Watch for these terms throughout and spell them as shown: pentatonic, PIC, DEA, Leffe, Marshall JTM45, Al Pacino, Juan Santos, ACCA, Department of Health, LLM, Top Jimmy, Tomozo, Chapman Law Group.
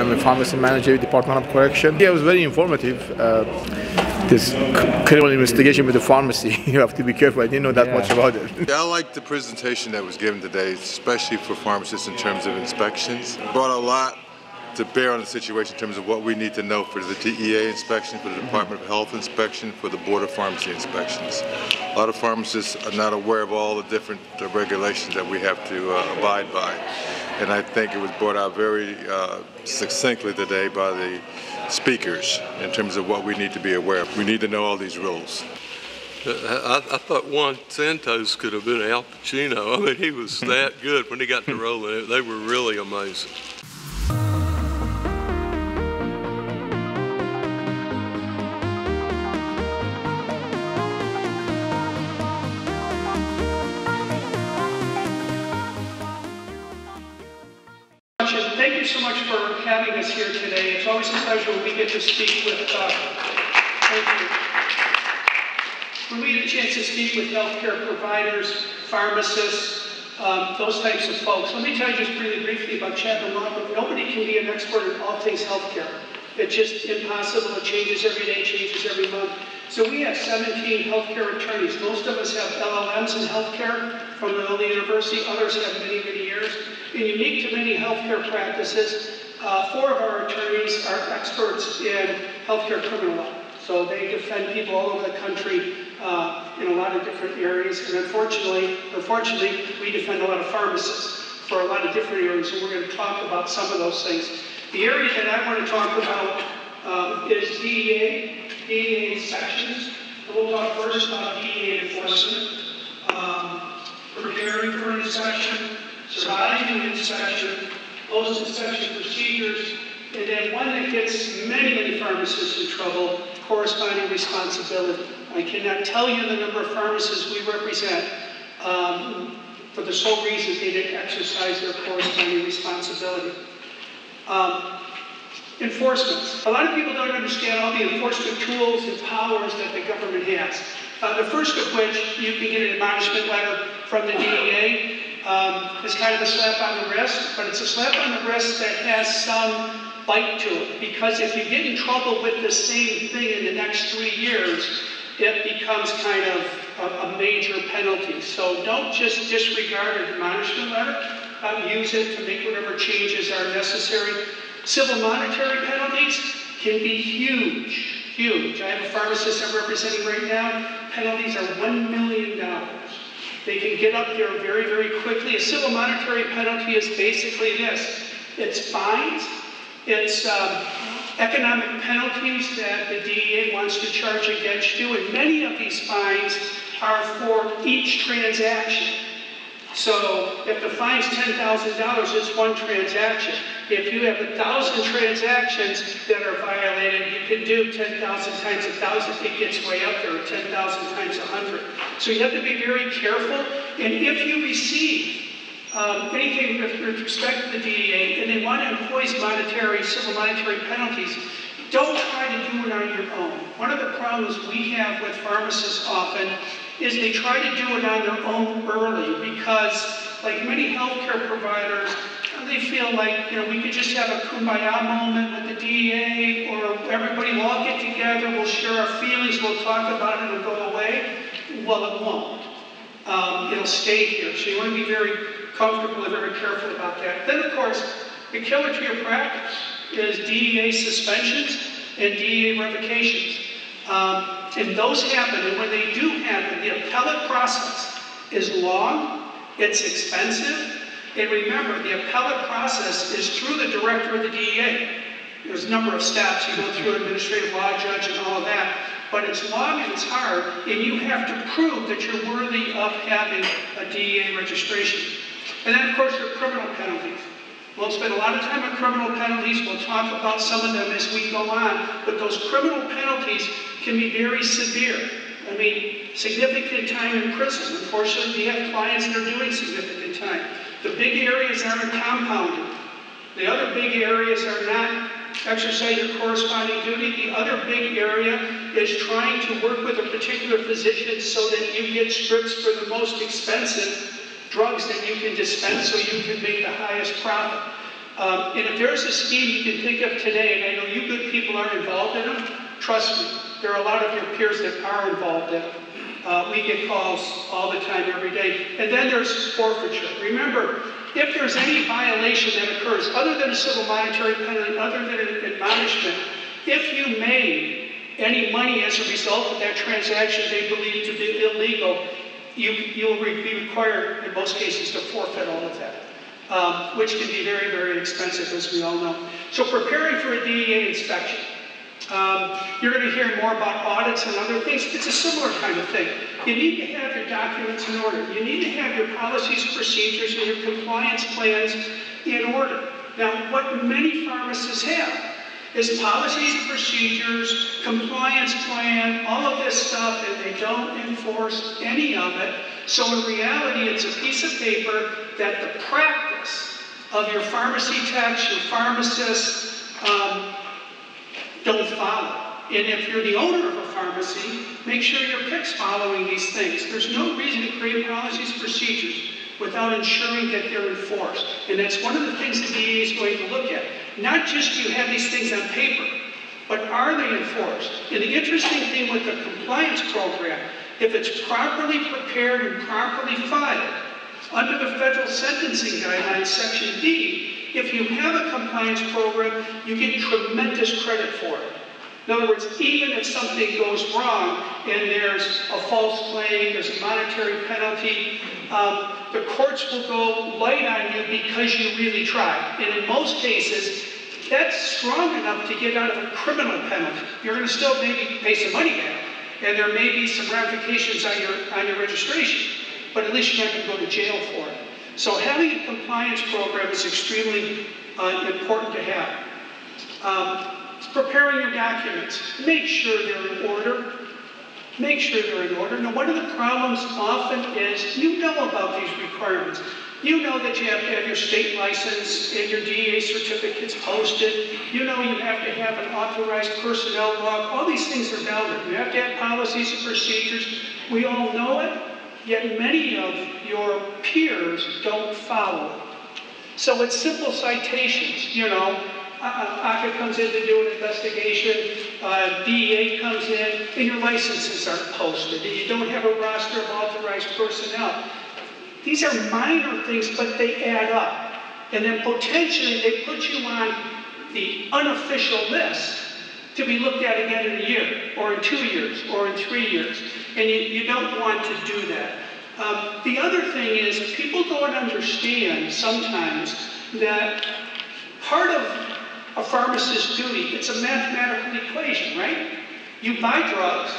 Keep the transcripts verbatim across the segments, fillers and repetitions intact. I'm a pharmacy manager with the Department of Correction. Yeah, it was very informative. Uh, this criminal investigation with the pharmacy, you have to be careful. I didn't know that yeah. much about it. I liked the presentation that was given today, especially for pharmacists in terms of inspections. Brought a lot to bear on the situation in terms of what we need to know for the D E A inspection, for the Department of Health inspection, for the Board of Pharmacy inspections. A lot of pharmacists are not aware of all the different regulations that we have to uh, abide by. And I think it was brought out very uh, succinctly today by the speakers in terms of what we need to be aware of. We need to know all these rules. I, I thought Juan Santos could have been Al Pacino. I mean, he was that good when he got to rolling. They were really amazing. Thank you so much for having us here today. It's always a pleasure when we get to speak with, uh, thank you. When we get a chance to speak with healthcare providers, pharmacists, um, those types of folks. Let me tell you just really briefly about Chapman Law Group. Nobody can be an expert in all things healthcare. It's just impossible. It changes every day, changes every month. So we have seventeen healthcare attorneys. Most of us have L L Ms in healthcare from the university. Others have many, many years. And unique to many healthcare practices, uh, four of our attorneys are experts in healthcare criminal law. So they defend people all over the country uh, in a lot of different areas. And unfortunately, unfortunately, we defend a lot of pharmacists for a lot of different areas. And we're going to talk about some of those things. The area that I want to talk about uh, is D E A, D E A inspections. And we'll talk first about D E A enforcement, um, preparing for an inspection, surviving an inspection, post-inspection procedures, and then one that gets many, many pharmacists in trouble, corresponding responsibility. I cannot tell you the number of pharmacists we represent um, for the sole reason they didn't exercise their corresponding responsibility. Um, enforcement. A lot of people don't understand all the enforcement tools and powers that the government has. Uh, the first of which, you can get an admonishment letter from the D E A. Um, it's kind of a slap on the wrist, but it's a slap on the wrist that has some bite to it. Because if you get in trouble with the same thing in the next three years, it becomes kind of a, a major penalty. So don't just disregard an admonishment letter. Um, use it to make whatever changes are necessary. Civil monetary penalties can be huge, huge. I have a pharmacist I'm representing right now. Penalties are one million dollars. They can get up there very, very quickly. A civil monetary penalty is basically this. It's fines. It's um, economic penalties that the D E A wants to charge against you. And many of these fines are for each transaction. So if the fine's ten thousand dollars, it's one transaction. If you have a thousand transactions that are violated, you can do ten thousand times a thousand. It gets way up there, ten thousand times a hundred. So you have to be very careful. And if you receive um, anything with respect to the D E A, and they want to employ monetary, civil monetary penalties, don't try to do it on your own. One of the problems we have with pharmacists often is they try to do it on their own early because, like many healthcare providers, they feel like, you know, we could just have a kumbaya moment with the D E A, or everybody will all get together, we'll share our feelings, we'll talk about it, and it'll go away. Well, it won't. Um, it'll stay here. So you want to be very comfortable and very careful about that. Then, of course, the killer to your practice is D E A suspensions and D E A revocations. Um, and those happen, and when they do happen, the appellate process is long, it's expensive, and remember, the appellate process is through the director of the D E A. There's a number of steps, you go through administrative law judge and all of that, but it's long and it's hard, and you have to prove that you're worthy of having a D E A registration. And then, of course, there are criminal penalties. We'll spend a lot of time on criminal penalties. We'll talk about some of them as we go on. But those criminal penalties can be very severe. I mean, significant time in prison. Unfortunately, we have clients that are doing significant time. The big areas aren't compounded. The other big areas are not exercising corresponding duty. The other big area is trying to work with a particular physician so that you get scripts for the most expensive drugs that you can dispense so you can make the highest profit. Um, and if there's a scheme you can think of today, and I know you good people aren't involved in them, trust me, there are a lot of your peers that are involved in them. Uh, we get calls all the time, every day. And then there's forfeiture. Remember, if there's any violation that occurs, other than a civil monetary penalty, other than an admonishment, if you made any money as a result of that transaction they believe to be illegal, you, you'll be required, in most cases, to forfeit all of that, um, which can be very, very expensive, as we all know. So preparing for a D E A inspection. Um, you're going to hear more about audits and other things. It's a similar kind of thing. You need to have your documents in order. You need to have your policies, procedures, and your compliance plans in order. Now, what many pharmacists have is policies, procedures, compliance plan, all of this stuff, and they don't enforce any of it. So in reality, it's a piece of paper that the practice of your pharmacy techs, your pharmacists, um, don't follow. And if you're the owner of a pharmacy, make sure your P I C's following these things. There's no reason to create policies, procedures without ensuring that they're enforced. And that's one of the things the D E A is going to look at. Not just do you have these things on paper, but are they enforced? And the interesting thing with the compliance program, if it's properly prepared and properly filed, under the Federal Sentencing Guidelines, Section D, if you have a compliance program, you get tremendous credit for it. In other words, even if something goes wrong and there's a false claim, there's a monetary penalty, um, the courts will go light on you because you really tried. And in most cases, that's strong enough to get out of a criminal penalty. You're going to still maybe pay some money back, and there may be some ramifications on your, on your registration, but at least you're not going to go to jail for it. So having a compliance program is extremely uh, important to have. Um, preparing your documents. Make sure they're in order. Make sure they're in order. Now, one of the problems often is you know about these requirements. You know that you have to have your state license and your D E A certificates posted. You know you have to have an authorized personnel log. All these things are valid. You have to have policies and procedures. We all know it. Yet many of your peers don't follow it. So it's simple citations. You know, ACCA comes in to do an investigation, uh, D E A comes in, and your licenses aren't posted, and you don't have a roster of authorized personnel. These are minor things, but they add up. And then potentially they put you on the unofficial list to be looked at again in a year, or in two years, or in three years. And you, you don't want to do that. Um, the other thing is, people don't understand sometimes that part of a pharmacist's duty, it's a mathematical equation, right? You buy drugs,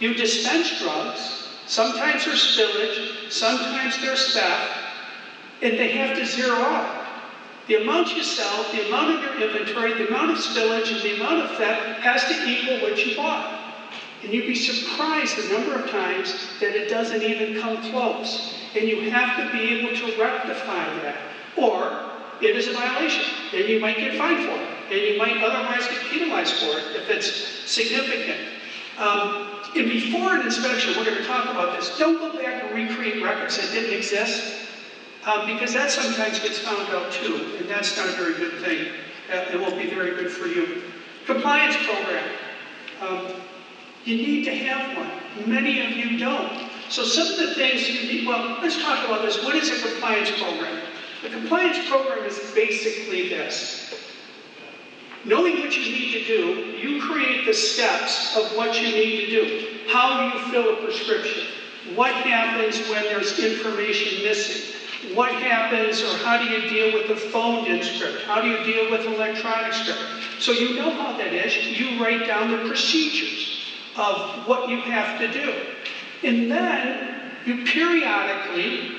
you dispense drugs, sometimes there's spillage, sometimes there's theft, and they have to zero out. The amount you sell, the amount of your inventory, the amount of spillage, and the amount of theft has to equal what you bought. And you'd be surprised the number of times that it doesn't even come close. And you have to be able to rectify that. Or it is a violation, and you might get fined for it, and you might otherwise get penalized for it if it's significant. Um, and before an inspection, we're going to talk about this, don't go back and recreate records that didn't exist. Um, because that sometimes gets found out too, and that's not a very good thing. Uh, it won't be very good for you. Compliance program. Um, you need to have one. Many of you don't. So some of the things you need, well, let's talk about this. What is a compliance program? A compliance program is basically this. Knowing what you need to do, you create the steps of what you need to do. How do you fill a prescription? What happens when there's information missing? What happens, or how do you deal with the phoned in script? How do you deal with electronic script? So you know how that is. You write down the procedures of what you have to do. And then you periodically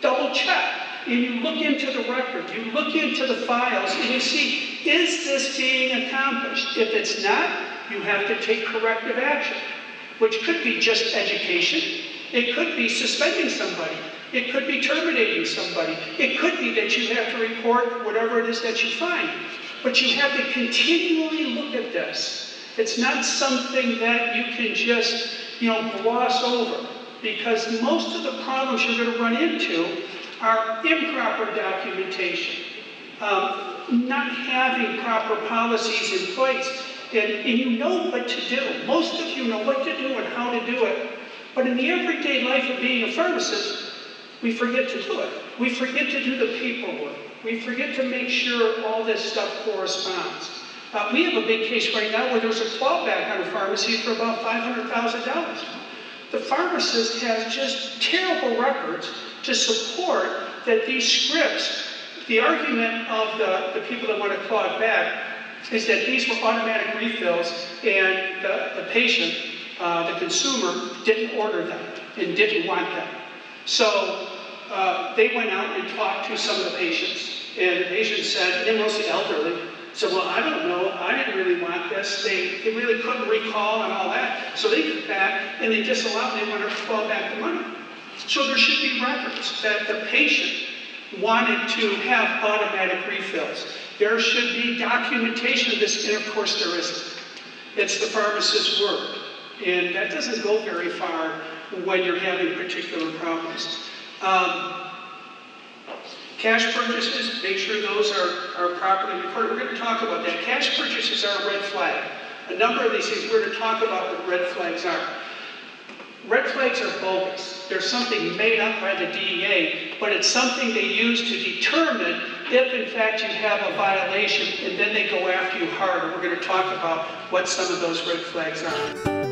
double check. And you look into the record. You look into the files and you see, is this being accomplished? If it's not, you have to take corrective action, which could be just education. It could be suspending somebody. It could be terminating somebody. It could be that you have to report whatever it is that you find. But you have to continually look at this. It's not something that you can just, you know, gloss over. Because most of the problems you're going to run into are improper documentation. uh, not having proper policies in place. And, and you know what to do. Most of you know what to do and how to do it. But in the everyday life of being a pharmacist, we forget to do it. We forget to do the paperwork. We forget to make sure all this stuff corresponds. Uh, we have a big case right now where there's a clawback on a pharmacy for about five hundred thousand dollars. The pharmacist has just terrible records to support that these scripts, the argument of the, the people that want to claw it back is that these were automatic refills and the, the patient, uh, the consumer, didn't order them and didn't want them. So uh, they went out and talked to some of the patients, and the patient said, and mostly elderly, said, well, I don't know, I didn't really want this, they, they really couldn't recall and all that. So they went back and they disallowed, they wanted to claw back the money. So there should be records that the patient wanted to have automatic refills. There should be documentation of this, and of course there isn't. It's the pharmacist's work, and that doesn't go very far when you're having particular problems. Um, cash purchases, make sure those are, are properly recorded. We're going to talk about that. Cash purchases are a red flag. A number of these things, we're going to talk about what red flags are. Red flags are bogus. They're something made up by the D E A, but it's something they use to determine if, in fact, you have a violation, and then they go after you hard. And we're going to talk about what some of those red flags are.